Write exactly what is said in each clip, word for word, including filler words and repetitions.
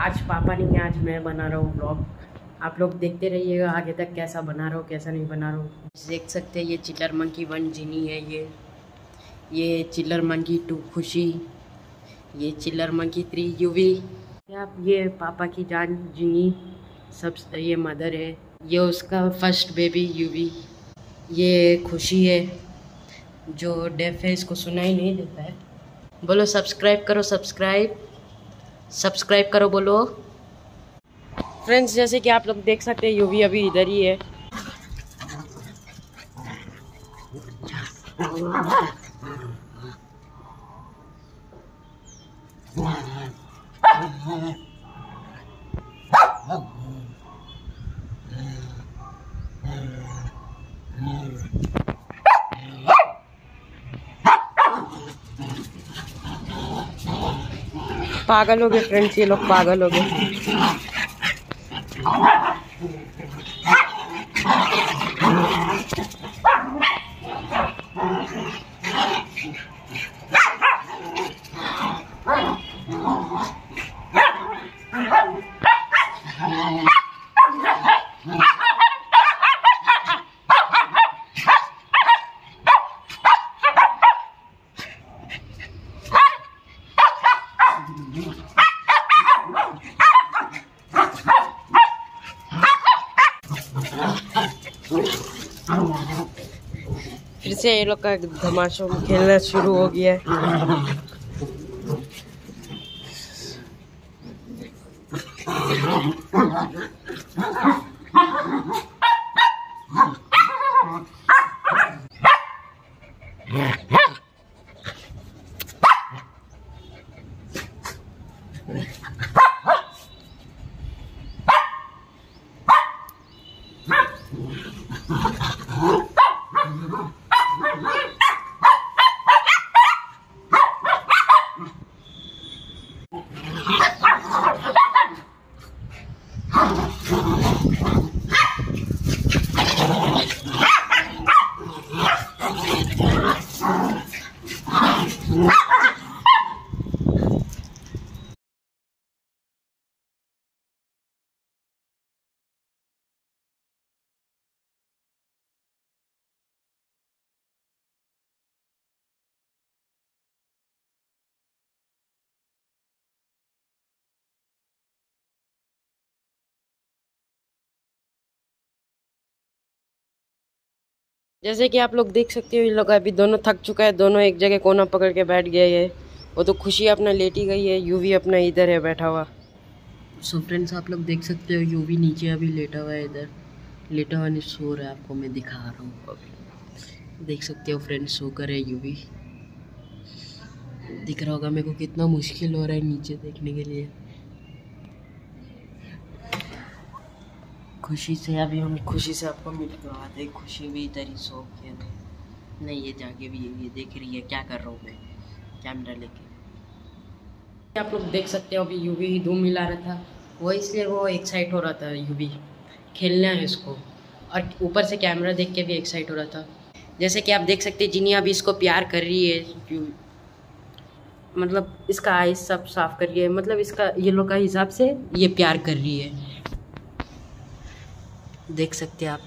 आज पापा नहीं है, आज मैं बना रहा हूँ ब्लॉग। आप लोग देखते रहिएगा आगे तक कैसा बना रहा हूँ कैसा नहीं बना रहा हूँ। देख सकते हैं ये चिल्लर मंकी वन जिनी है, ये ये चिल्लर मंकी टू खुशी, ये चिल्लर मंकी थ्री यूवी। आप ये पापा की जान जिनी, सब ये मदर है, ये उसका फर्स्ट बेबी यूवी। ये खुशी है जो डेफ है, इसको सुना ही नहीं देता है। बोलो सब्सक्राइब करो, सब्सक्राइब सब्सक्राइब करो बोलो। फ्रेंड्स जैसे कि आप लोग देख सकते हैं यूवी अभी इधर ही है। पागल हो गए फ्रेंड्स, ये लोग पागल हो गए। फिर से ये लोग का धमाशों में खेलना शुरू हो गया है। जैसे कि आप लोग देख सकते हो ये लोग अभी दोनों थक चुका है, दोनों एक जगह कोना पकड़ के बैठ गए हैं। वो तो खुशी अपना लेटी गई है, यूवी अपना इधर है बैठा हुआ। सो फ्रेंड्स आप लोग देख सकते हो यूवी नीचे अभी लेटा हुआ है, इधर लेटा हुआ नहीं सो रहा है, आपको मैं दिखा रहा हूँ। अभी देख सकते हो फ्रेंड्स सो कर है यूवी, दिख रहा होगा मेरे को कितना मुश्किल हो रहा है नीचे देखने के लिए। खुशी से अभी हम खुशी से आपको मिल करवाते। खुशी भी इधर ही सो के नहीं, ये जाके भी ये देख रही है क्या कर रहा हूँ मैं कैमरा लेके। आप लोग देख सकते हो अभी यूवी ही धूम मिला रहा था, वो इसलिए वो एक्साइट हो रहा था, यूवी खेलना है इसको, और ऊपर से कैमरा देख के भी एक्साइट हो रहा था। जैसे कि आप देख सकते जिनी अभी इसको प्यार कर रही है, मतलब इसका आइज सब साफ कर रही है, मतलब इसका ये लोग का हिसाब से ये प्यार कर रही है, देख सकते हैं आप।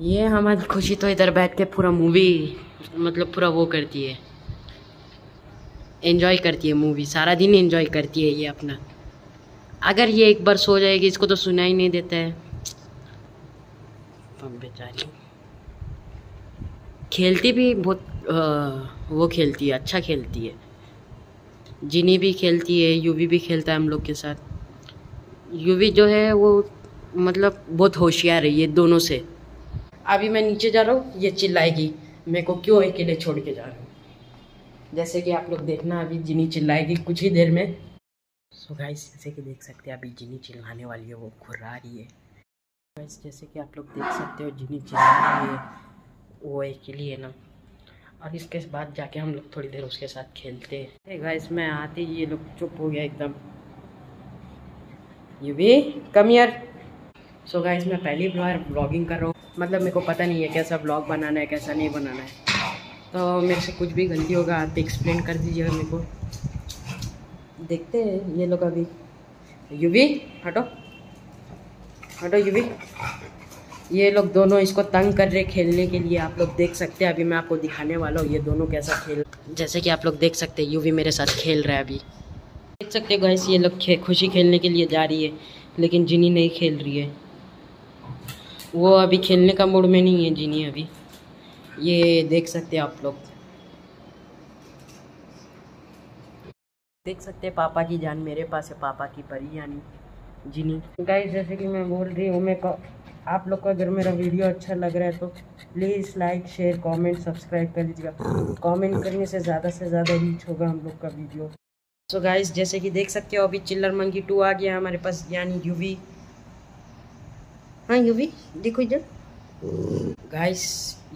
ये हमारी खुशी तो इधर बैठ के पूरा मूवी मतलब पूरा वो करती है, एंजॉय करती है मूवी, सारा दिन एंजॉय करती है ये अपना। अगर ये एक बार सो जाएगी इसको तो सुना ही नहीं देता है, बेचारी खेलती भी बहुत आ, वो खेलती है, अच्छा खेलती है। जिनी भी खेलती है, यूवी भी खेलता है हम लोग के साथ। यूवी जो है वो मतलब बहुत होशियार है ये दोनों से। अभी मैं नीचे जा रहा हूँ, ये चिल्लाएगी मेरे को क्यों अकेले छोड़ के जा रहा हूँ। जैसे कि आप लोग देखना अभी जिनी चिल्लाएगी कुछ ही देर में। सो गाइस जैसे कि देख सकते हैं अभी जिनी चिल्लाने वाली है, वो घुरा रही है। गाइस जैसे कि आप लोग देख सकते हो जिनी चिल्ला रही है, वो अकेली है ना, और इसके बाद जाके हम लोग थोड़ी देर उसके साथ खेलते हैं। गाइस मैं आते ही ये लोग चुप हो गया एकदम। ये भी कम यार। सो गाइस मैं पहली बार ब्लॉगिंग कर रहा हूँ, मतलब मेरे को पता नहीं है कैसा ब्लॉग बनाना है कैसा नहीं बनाना है, तो मेरे से कुछ भी गलती होगा आप एक्सप्लेन कर दीजिएगा मेरे को। देखते हैं ये लोग अभी। युवी हटो हटो युवी, ये लोग दोनों इसको तंग कर रहे खेलने के लिए। आप लोग देख सकते हैं, अभी मैं आपको दिखाने वाला हूँ ये दोनों कैसा खेल। जैसे कि आप लोग देख सकते हैं युवी मेरे साथ खेल रहा है। अभी देख सकते हो गाइस, ये लोग खे, खुशी खेलने के लिए जा रही है, लेकिन जिनी नहीं खेल रही है। वो अभी खेलने का मूड में नहीं है जिनी अभी। ये देख सकते हैं आप लोग, देख सकते हैं पापा की जान मेरे पास है, पापा की परी यानी जिनी। गाइस जैसे कि मैं बोल रही हूँ, मैं आप लोग को अगर मेरा वीडियो अच्छा लग रहा है तो please like share comment subscribe कर लीजिएगा। कमेंट करने से ज़्यादा से ज़्यादा रीच होगा हम लोग का वीडियो। सो गाइस जैसे कि देख सकते हो अभी चिल्लर मंकी टू आ गया हमारे पास, यानी युवी। हाँ युवी देखो इधर। गाइस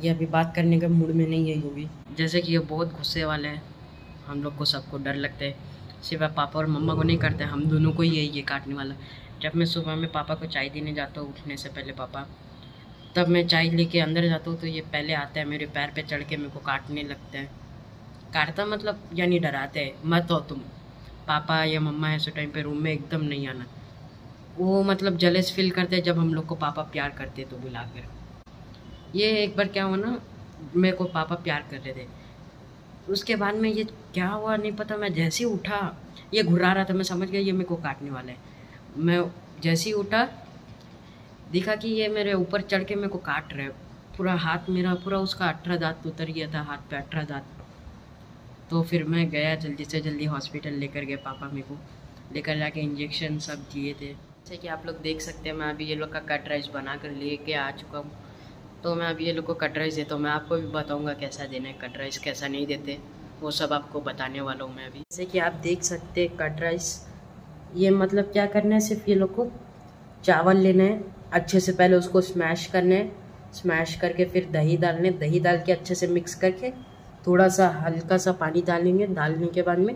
ये अभी बात करने का मूड में नहीं है युवी। जैसे कि ये बहुत गुस्से वाले हैं, हम लोग को सबको डर लगता है, सिर्फ पापा और मम्मा को नहीं करते, हम दोनों को ही है ये काटने वाला। जब मैं सुबह में पापा को चाय देने जाता हूँ, उठने से पहले पापा, तब मैं चाय लेके अंदर जाता हूँ तो ये पहले आता है, मेरे पैर पे चढ़ के मेरे को काटने लगता है। काटता मतलब यानी डराते हैं, मत हो तुम पापा या मम्मा ऐसे टाइम पे रूम में एकदम नहीं आना। वो मतलब जलेस फील करते हैं जब हम लोग को पापा प्यार करते तो बुला कर। ये एक बार क्या हुआ ना, मेरे को पापा प्यार कर रहे थे, उसके बाद में ये क्या हुआ नहीं पता, मैं जैसे ही उठा ये घुरा रहा था, मैं समझ गया ये मेरे को काटने वाला है। मैं जैसे ही उठा देखा कि ये मेरे ऊपर चढ़ के मेरे को काट रहे, पूरा हाथ मेरा पूरा उसका अठारह दाँत उतर गया था, हाथ पे अठारह दाँत। तो फिर मैं गया जल्दी से जल्दी हॉस्पिटल लेकर गए, पापा मेरे को लेकर जाके इंजेक्शन सब दिए थे। जैसे कि आप लोग देख सकते हैं, मैं अभी ये लोग का कट राइस बना कर ले के आ चुका हूँ। तो मैं अभी ये लोग को कट राइस देता हूँ, मैं आपको भी बताऊँगा कैसा देना है कट राइस, कैसा नहीं देते, वो सब आपको बताने वाला हूँ मैं अभी। जैसे कि आप देख सकते हैं कट राइस, ये मतलब क्या करना है, सिर्फ ये लोग को चावल लेना है अच्छे से, पहले उसको स्मैश करना है, स्मैश करके फिर दही डालने, दही डाल के अच्छे से मिक्स करके थोड़ा सा हल्का सा पानी डालेंगे, डालने के बाद में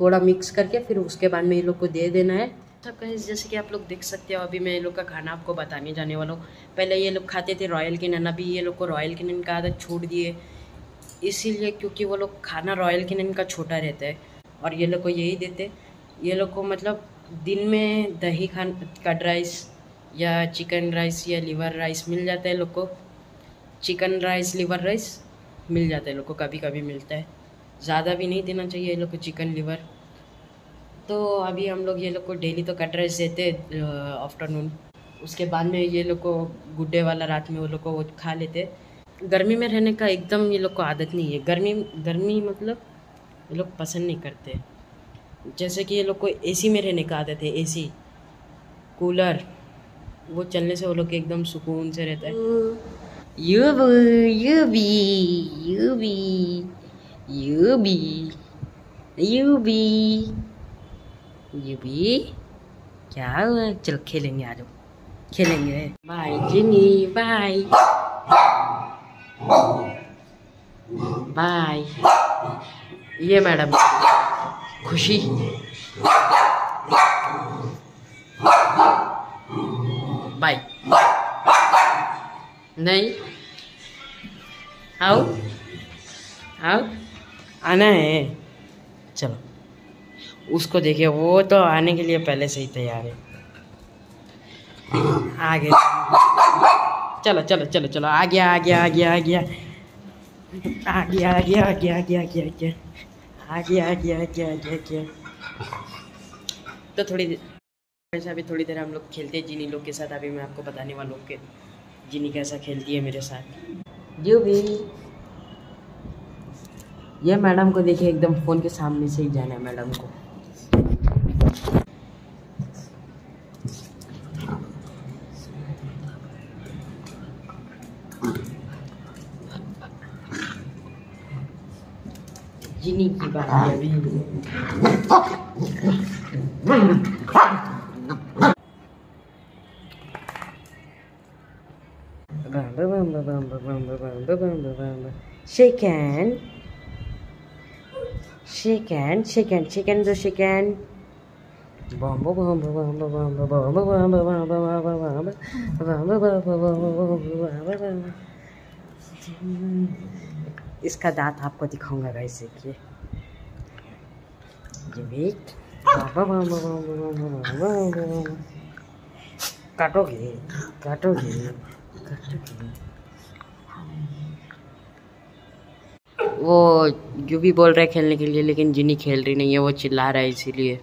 थोड़ा मिक्स करके फिर उसके बाद में ये लोग को दे देना है। सब कहीं जैसे कि आप लोग देख सकते हो, अभी मैं ये लोग का खाना आपको बताने जाने वाला हूँ। पहले ये लोग खाते थे रॉयल कैनिन, अभी ये लोग को रॉयल कैनिन का आदत छोड़ दिए, इसीलिए क्योंकि वो लोग खाना रॉयल कैनिन का छोटा रहता है और ये लोग को यही देते। ये लोग को मतलब दिन में दही खान कट राइस या चिकन राइस या लीवर राइस मिल जाता है लोग को, चिकन राइस लीवर राइस मिल जाता है लोग को, कभी कभी मिलता है, ज़्यादा भी नहीं देना चाहिए ये लोग को चिकन लीवर। तो अभी हम लोग ये लोग को डेली तो कट राइस देते आफ्टरनून, उसके बाद में ये लोग को गुड्डे वाला रात में वो लोग को वो खा लेते। गर्मी में रहने का एकदम ये लोग को आदत नहीं है, गर्मी गर्मी मतलब ये लोग पसंद नहीं करते। जैसे कि ये लोग को एसी में रहने का आदत है, एसी कूलर वो चलने से वो लोग एकदम सुकून से रहता है। यू यू बी यू बी यू बी यू बी यू बी क्या हुआ, चलो खेलेंगे, आ जाओ खेलेंगे। बाय जिनी बाय बाय। ये मैडम खुशी, बाय नहीं आओ आओ आना है, चलो उसको देखिए, वो तो आने के लिए पहले से ही तैयार है। आ गया, चलो चलो चलो चलो, आ गया आ गया आ गया आ गया आ गया आ गया आ गया आ गया आ गया आ गया आ गया आ गया आ गया आ गया। तो थोड़ी देर अभी थोड़ी देर हम लोग खेलते हैं जिनी लोग के साथ। अभी मैं आपको बताने वाला हूँ कि जिनी कैसा खेलती है मेरे साथ। जो भी ये मैडम को देखिए, एकदम फ़ोन के सामने से ही जाना है मैडम को। जिनी की बात है अभी। Shake hand shake hand shake hand shake hand दो शेक हैंड। इसका दांत आपको दिखाऊंगा गाइस, देखिए ये देख काटोगे काटोगे वो यूवी बोल रहा है खेलने के लिए, लेकिन जिनी खेल रही नहीं है, वो चिल्ला रहा है इसीलिए।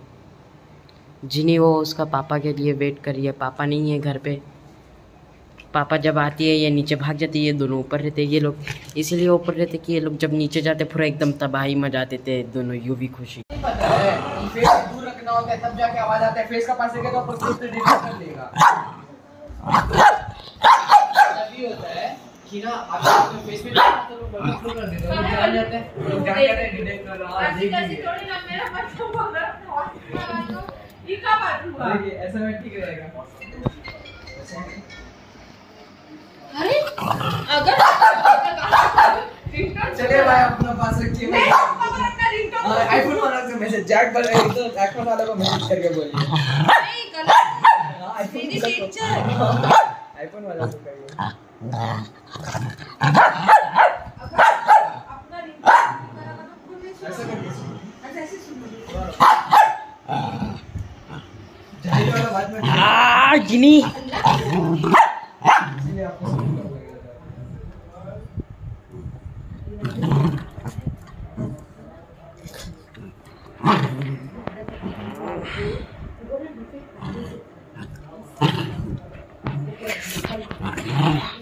जिनी वो उसका पापा के लिए वेट कर रही है, पापा नहीं है घर पे। पापा जब आती है ये नीचे भाग जाती है, ये दोनों ऊपर रहते हैं। ये लोग इसीलिए ऊपर रहते कि ये लोग जब नीचे जाते पूरा एकदम तबाही मजा देते दोनों। यूवी खुशी अरे अगर चले भाई अपना पास रखिए आईफोन वाला से मैसेज जैक बल तो आईफोन वाला को मैसेज करके बोलिए नहीं गलत मेरी टीचर आईफोन वाला को करिए जिनी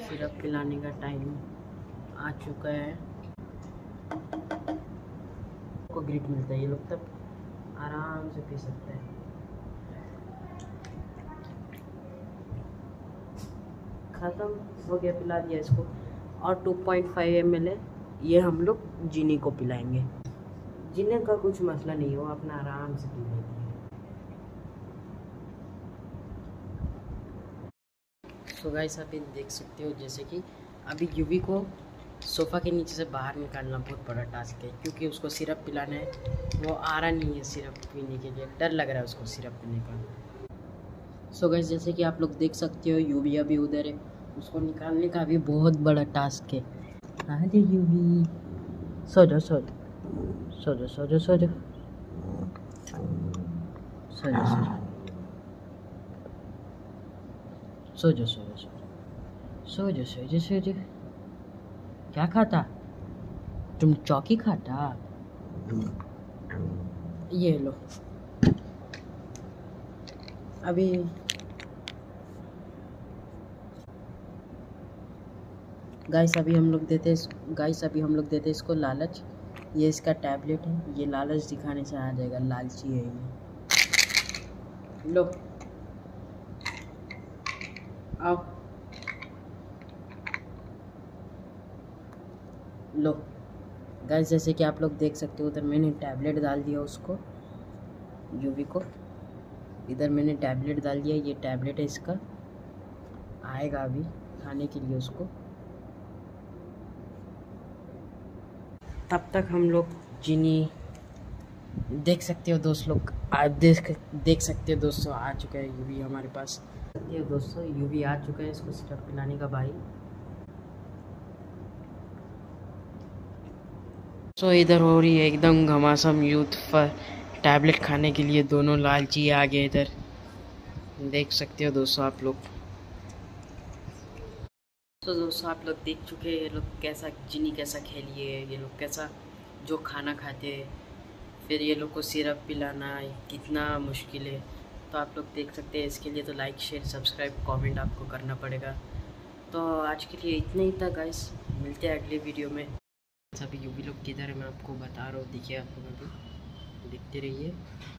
सिरप पिलाने का टाइम आ चुका है। को ग्रिप मिलता है ये लोग तब आराम से पी सकते हैं। खत्म हो गया, पिला दिया इसको। और two point five M L ये हम लोग जिनी को पिलाएंगे। जिनी का कुछ मसला नहीं हो, अपना आराम से पी लेती है। सो गाइस आप देख सकते हो जैसे कि अभी यूवी को सोफ़ा के नीचे से बाहर निकालना बहुत बड़ा टास्क है, क्योंकि उसको सिरप पिलाना है। वो आ रहा नहीं है सिरप पीने के लिए, डर लग रहा है उसको सिरप पीने का। सो गाइस जैसे कि आप लोग देख सकते हो यूवी अभी उधर है, उसको निकालने का भी बहुत बड़ा टास्क है। कहाँ थे यूवी? सो जाओ सो जाओ सो जाओ सो जाओ सो जाओ सो जाओ सो जाओ सो जाओ सो जाओ सो जाओ सो जाओ। क्या खाता तुम? चौकी खाता? ये लो अभी। गाइस अभी हम लोग देते गाइस अभी हम लोग देते इसको लालच। ये इसका टैबलेट है, ये लालच दिखाने से आ जाएगा, लालची है ये। लो आओ लो गाइस जैसे कि आप लोग देख सकते हो उधर मैंने टैबलेट डाल दिया उसको, यूवी को। इधर मैंने टैबलेट डाल दिया, ये टैबलेट है इसका, आएगा अभी खाने के लिए उसको। तब तक हम लोग जिनी देख सकते हो दोस्त लोग आज देख देख सकते हो दोस्तों आ चुका है यूवी हमारे पास। ये दोस्तों यूवी आ चुका है, इसको सिरप पिलाने का भाई। तो इधर हो रही है एकदम घमासम यूथ पर टैबलेट खाने के लिए, दोनों लालची आ गए इधर, देख सकते हो दोस्तों आप लोग। तो दोस्तों आप लोग देख चुके हैं ये लोग कैसा जिनी कैसा खेली है, ये लोग कैसा जो खाना खाते हैं, फिर ये लोग को सिरप पिलाना कितना मुश्किल है। तो आप लोग देख सकते हैं, इसके लिए तो लाइक शेयर सब्सक्राइब कमेंट आपको करना पड़ेगा। तो आज के लिए इतना ही था गाइस, मिलते हैं अगले वीडियो में। सभी यूवी लोग किधर है मैं आपको बता रहा हूँ, देखिए आप लोग देखते रहिए।